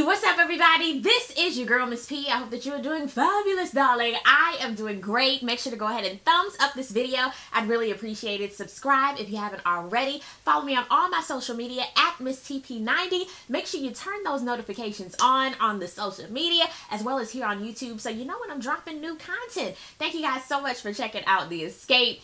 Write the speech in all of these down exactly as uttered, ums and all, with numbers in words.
Hey, what's up everybody? This is your girl Miss P. I hope that you are doing fabulous, darling. I am doing great. Make sure to go ahead and thumbs up this video. I'd really appreciate it. Subscribe if you haven't already. Follow me on all my social media at Miss T P ninety. Make sure you turn those notifications on on the social media as well as here on YouTube so you know when I'm dropping new content. Thank you guys so much for checking out the Xscape.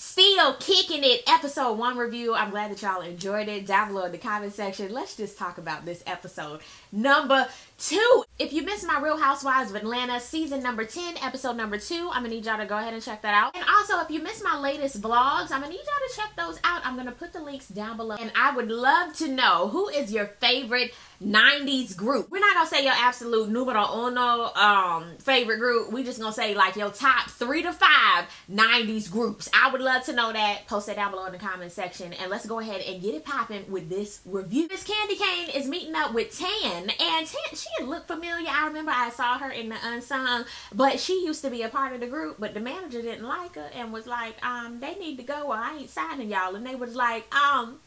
Still kicking it, episode one review. I'm glad that y'all enjoyed it. Down below in the comment section, let's just talk about this episode. Number two. If you missed my Real Housewives of Atlanta season number ten, episode number two, I'm gonna need y'all to go ahead and check that out. And also, if you missed my latest vlogs, I'm gonna need y'all to check those out. I'm gonna put the links down below. And I would love to know who is your favorite nineties group. We're not gonna say your absolute numero uno um, favorite group. We just gonna say like your top three to five nineties groups. I would love to know that. Post that down below in the comment section and let's go ahead and get it popping with this review. Miss Candy Cane is meeting up with Tan, and Tan, she had looked familiar. I remember I saw her in the Unsung, but she used to be a part of the group, but the manager didn't like her and was like, um, they need to go or I ain't signing y'all. And they was like, um,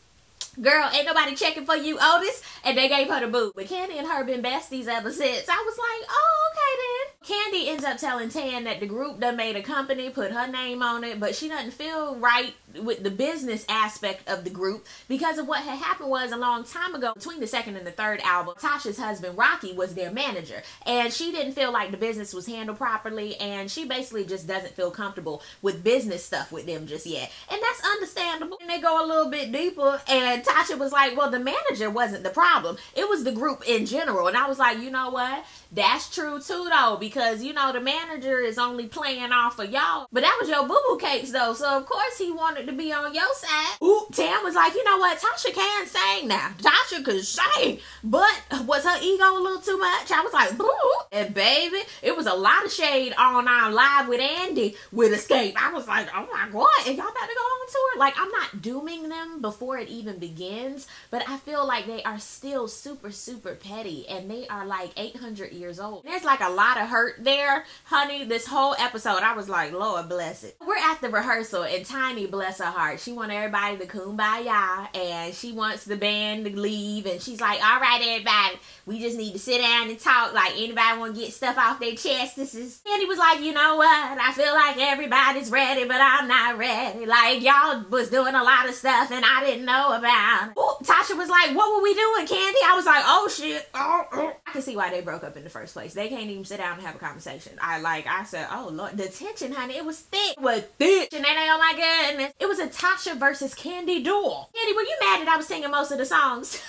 girl, ain't nobody checking for you, Otis, and they gave her the boot. But Candy and her been besties ever since. I was like, oh, okay then. Candy ends up telling Tan that the group done made a company, put her name on it, but she doesn't feel right with the business aspect of the group because of what had happened was a long time ago, between the second and the third album, Tasha's husband, Rocky, was their manager, and she didn't feel like the business was handled properly, and she basically just doesn't feel comfortable with business stuff with them just yet, and that's understandable. And they go a little bit deeper, and Tasha was like, well, the manager wasn't the problem. It was the group in general. And I was like, you know what? That's true too, though, because, you know, the manager is only playing off of y'all. But that was your boo-boo cakes, though. So, of course, he wanted to be on your side. Ooh, Tam was like, you know what? Tasha can sing now. Tasha could sing. But was her ego a little too much? I was like, boo. And, baby, it was a lot of shade on our Live with Andy with Xscape. I was like, oh, my God. And y'all about to go on tour? Like, I'm not dooming them before it even begins. Begins, but I feel like they are still super, super petty, and they are like eight hundred years old. There's like a lot of hurt there, honey. This whole episode, I was like, Lord bless it. We're at the rehearsal, and Tiny, bless her heart, she wants everybody to kumbaya, and she wants the band to leave, and she's like, all right, everybody, we just need to sit down and talk. Like, anybody want to get stuff off their chest? This is. And he was like, you know what? I feel like everybody's ready, but I'm not ready. Like, y'all was doing a lot of stuff, and I didn't know about. Ooh, Tasha was like, what were we doing, Candy? I was like, oh shit. Oh, oh. I can see why they broke up in the first place. They can't even sit down and have a conversation. I like, I said, oh Lord, the tension, honey, it was thick. It was thick. And they, oh my goodness. It was a Tasha versus Candy duel. Candy, were you mad that I was singing most of the songs?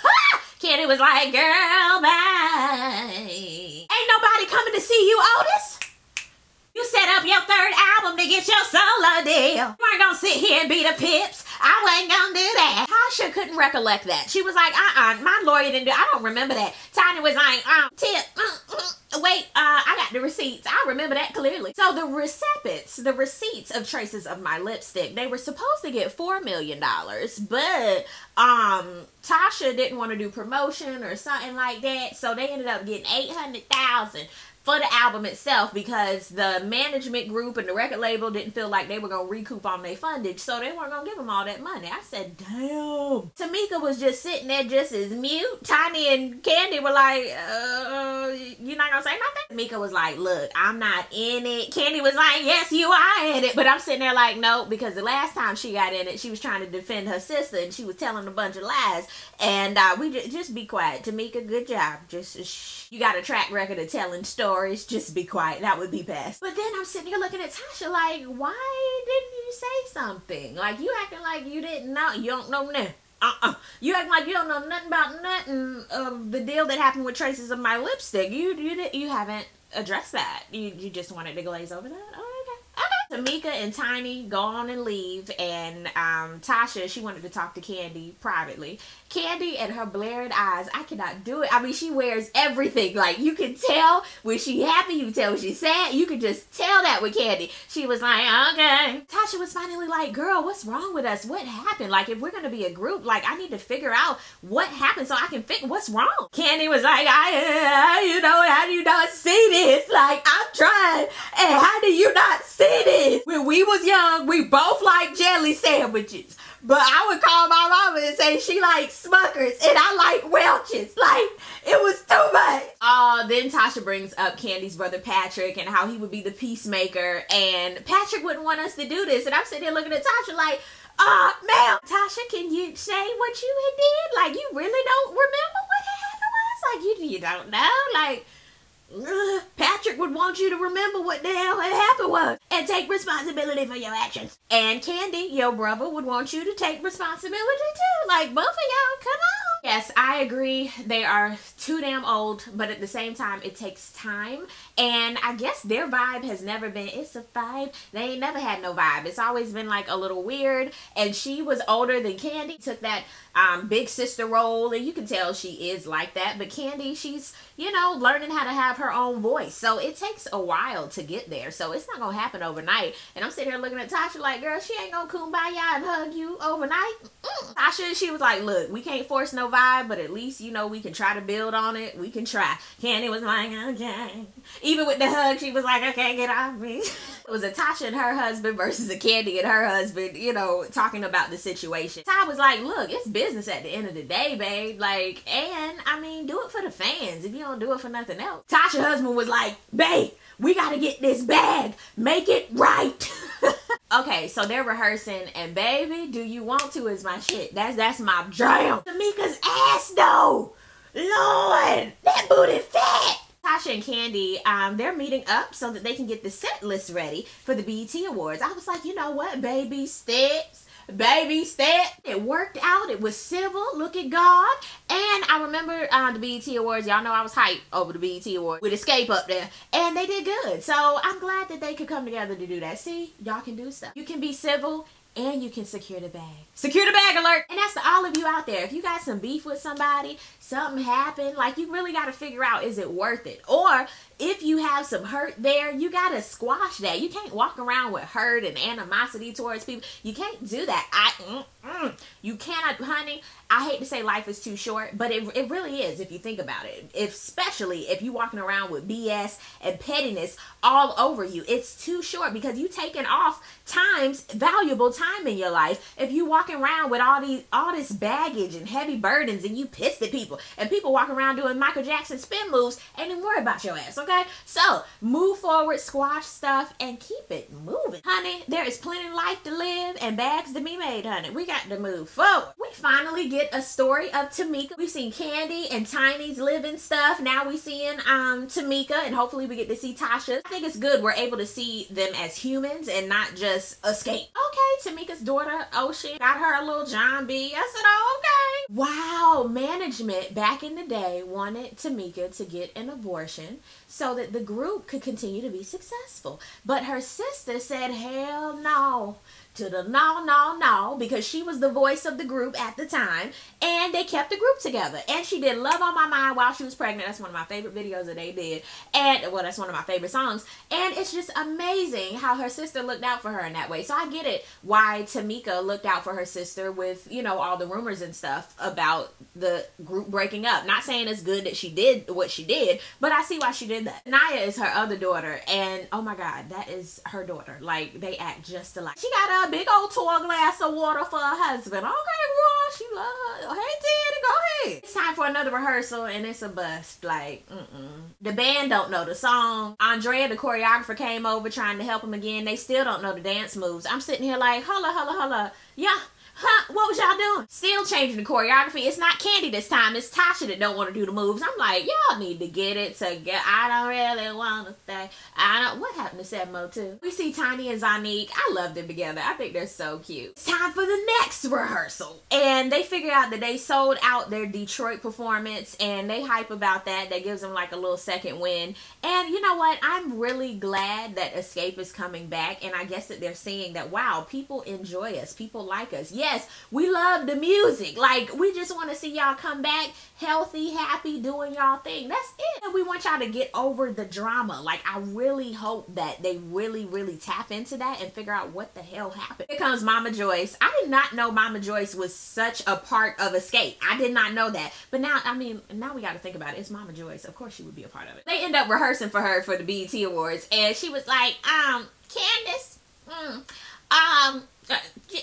Candy was like, girl, bye. Ain't nobody coming to see you, Otis. You set up your third album to get your solo deal. You ain't gonna sit here and be the pips. I wasn't gonna do that. Tasha couldn't recollect that. She was like, uh-uh, my lawyer didn't do I don't remember that. Tiny was like, um, tip, uh, uh, wait, uh, I got the receipts. I remember that clearly. So the recipients, the receipts of Traces of My Lipstick, they were supposed to get four million dollars, but um, Tasha didn't want to do promotion or something like that, so they ended up getting eight hundred thousand dollars for the album itself because the management group and the record label didn't feel like they were going to recoup on their fundage, so they weren't going to give them all that money. I said, damn. Tamika was just sitting there just as mute. Tiny and Candy were like, uh, you're not going to say nothing? Tamika was like, look, I'm not in it. Candy was like, yes, you are in it. But I'm sitting there like, no, because the last time she got in it, she was trying to defend her sister and she was telling a bunch of lies. And uh, we just, just be quiet. Tamika, good job. Just shh. You got a track record of telling stories. Just be quiet. That would be best. But then I'm sitting here looking at Tasha like, why didn't you say something? Like, you acting like you didn't know. You don't know nothing. Uh-uh. You acting like you don't know nothing about nothing of the deal that happened with Traces of My Lipstick. You you, you haven't addressed that. You, you just wanted to glaze over that? Oh. Tamika and Tiny go on and leave, and um, Tasha, she wanted to talk to Candy privately. Candy and her blaring eyes, I cannot do it. I mean, she wears everything. Like, you can tell when she happy, you can tell when she sad. You can just tell that with Candy. She was like, okay. Tasha was finally like, girl, what's wrong with us? What happened? Like, if we're going to be a group, like, I need to figure out what happened so I can fix what's wrong. Candy was like, I, uh, you know, how do you not see this? Like, I'm trying, and how do you not see this? says, when we was young, we both liked jelly sandwiches. But I would call my mama and say she liked Smuckers and I like Welch's. Like, it was too much. Uh, then Tasha brings up Candy's brother Patrick and how he would be the peacemaker. And Patrick wouldn't want us to do this. And I'm sitting there looking at Tasha like, uh, ma'am, Tasha, can you say what you had did? Like, you really don't remember what happened was? Like, you, you don't know? Like... Patrick would want you to remember what the hell had happened was and take responsibility for your actions. And Candy, your brother, would want you to take responsibility too. Like, both of y'all, come on. Yes, I agree. They are too damn old, but at the same time, it takes time. And I guess their vibe has never been, it's a vibe. They ain't never had no vibe. It's always been like a little weird. And she was older than Candy. Took that um, big sister role. And you can tell she is like that. But Candy, she's, you know, learning how to have her own voice. So it takes a while to get there. So it's not going to happen overnight. And I'm sitting here looking at Tasha like, girl, she ain't going to kumbaya and hug you overnight. Mm-mm. Tasha, she was like, look, we can't force no vibe. But at least, you know, we can try to build on it. We can try. Candy was like, okay. Even with the hug, she was like, okay, get off me. It was a Tasha and her husband versus a Candy and her husband, you know, talking about the situation. Ty was like, look, it's business at the end of the day, babe. Like, and, I mean, do it for the fans if you don't do it for nothing else. Tasha's husband was like, babe, we gotta get this bag. Make it right. Okay, so they're rehearsing, and baby, do you want to is my shit. That's, that's my jam. Tamika's ass, though. Lord, that booty fat. Tasha and Candy, um, they're meeting up so that they can get the set list ready for the B E T Awards. I was like, you know what, baby steps, baby steps. It worked out. It was civil. Look at God. And I remember uh, the B E T Awards. Y'all know I was hyped over the B E T Awards with Xscape up there. And they did good. So I'm glad that they could come together to do that. See, y'all can do stuff. You can be civil. And you can secure the bag. Secure the bag alert! And that's to all of you out there. If you got some beef with somebody, something happened, like you really got to figure out, is it worth it? Or if you have some hurt there, you got to squash that. You can't walk around with hurt and animosity towards people. You can't do that. I, mm, mm, you cannot, honey. I hate to say life is too short, but it, it really is if you think about it. If, especially if you're walking around with B S and pettiness all over you. It's too short because you've taken off times, valuable time in your life. If you're walking around with all these, all this baggage and heavy burdens and you pissed at people and people walk around doing Michael Jackson spin moves, ain't even worry about your ass, okay? So move forward, squash stuff, and keep it moving. Honey, there is plenty of life to live and bags to be made, honey. We got to move forward. We finally get a story of Tamika. We've seen Candy and Tiny's living stuff. Now we're seeing um, Tamika, and hopefully we get to see Tasha. I think it's good we're able to see them as humans and not just Xscape. Okay, Tamika's daughter, Ocean, got her a little John B. I said, oh, okay. Wow, management back in the day wanted Tamika to get an abortion so that the group could continue to be successful. But her sister said, hell no. To the no, no, no, because she was the voice of the group at the time, and they kept the group together. And she did Love on My Mind while she was pregnant. That's one of my favorite videos that they did. And, well, that's one of my favorite songs. And it's just amazing how her sister looked out for her in that way. So I get it why Tamika looked out for her sister with, you know, all the rumors and stuff about the group breaking up. Not saying it's good that she did what she did, but I see why she did that. Naya is her other daughter, and oh my God, that is her daughter. Like, they act just alike. She got up a big old tall glass of water for her husband. Okay, Ross, she love her. Hey, Daddy, go ahead. It's time for another rehearsal, and it's a bust. Like, mm-mm. The band don't know the song. Andrea, the choreographer, came over trying to help him again. They still don't know the dance moves. I'm sitting here like, holla, holla, holla. Yeah. Huh? What was y'all doing? Still changing the choreography. It's not Candy this time. It's Tasha that don't want to do the moves. I'm like, y'all need to get it together. I don't really want to stay. I don't. What happened to seven oh two? We see Tiny and Zonique. I love them together. I think they're so cute. It's time for the next rehearsal. And they figure out that they sold out their Detroit performance. And they hype about that. That gives them like a little second win. And you know what? I'm really glad that Xscape is coming back. And I guess that they're seeing that, wow, people enjoy us. People like us. Yeah. Yes, we love the music. Like, we just want to see y'all come back healthy, happy, doing y'all thing. That's it. And we want y'all to get over the drama. Like, I really hope that they really, really tap into that and figure out what the hell happened. Here comes Mama Joyce. I did not know Mama Joyce was such a part of Xscape. I did not know that. But now, I mean, now we got to think about it. It's Mama Joyce. Of course she would be a part of it. They end up rehearsing for her for the B E T Awards. And she was like, um, Candace, Mm. Um,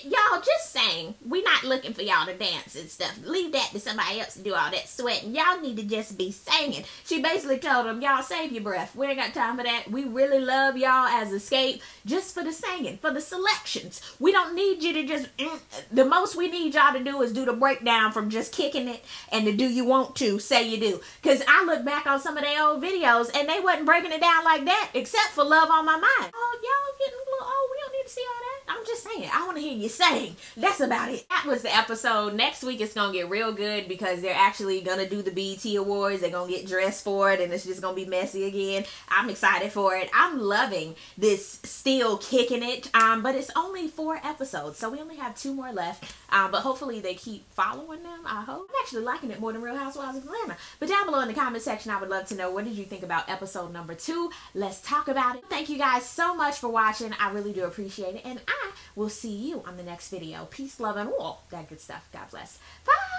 y'all just saying, we're not looking for y'all to dance and stuff. Leave that to somebody else to do all that sweating. Y'all need to just be singing. She basically told them, y'all save your breath. We ain't got time for that. We really love y'all as Xscape just for the singing, for the selections. We don't need you to just, mm, the most we need y'all to do is do the breakdown from just kicking it and to do you want to, say you do. Because I look back on some of their old videos and they wasn't breaking it down like that except for Love on My Mind. Oh, y'all getting a little old. We don't need to see all that. I'm just saying, I want to hear you sing. That's about it. That was the episode. Next week it's going to get real good because they're actually going to do the B E T Awards. They're going to get dressed for it and it's just going to be messy again. I'm excited for it. I'm loving this still kicking it. Um, but it's only four episodes, so we only have two more left. Um, but hopefully they keep following them, I hope. I'm actually liking it more than Real Housewives of Atlanta. But down below in the comment section, I would love to know, what did you think about episode number two? Let's talk about it. Thank you guys so much for watching. I really do appreciate it. And I will see you on the next video. Peace, love, and all that good stuff. God bless. Bye!